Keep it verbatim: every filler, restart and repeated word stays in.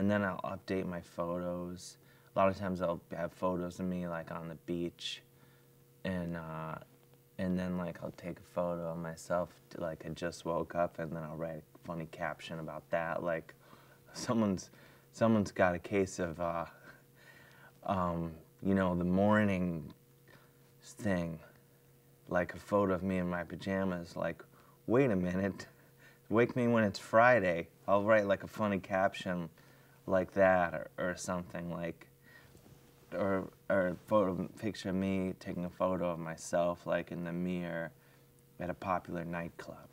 and then I'll update my photos. A lot of times I'll have photos of me like on the beach, and uh, and then like I'll take a photo of myself to, like I just woke up, and then I'll write a funny caption about that, like someone's someone's got a case of uh, um, you know, the morning thing, like a photo of me in my pajamas. Like, wait a minute, wake me when it's Friday. I'll write like a funny caption like that, or, or something like, or or photo picture of me taking a photo of myself like in the mirror at a popular nightclub.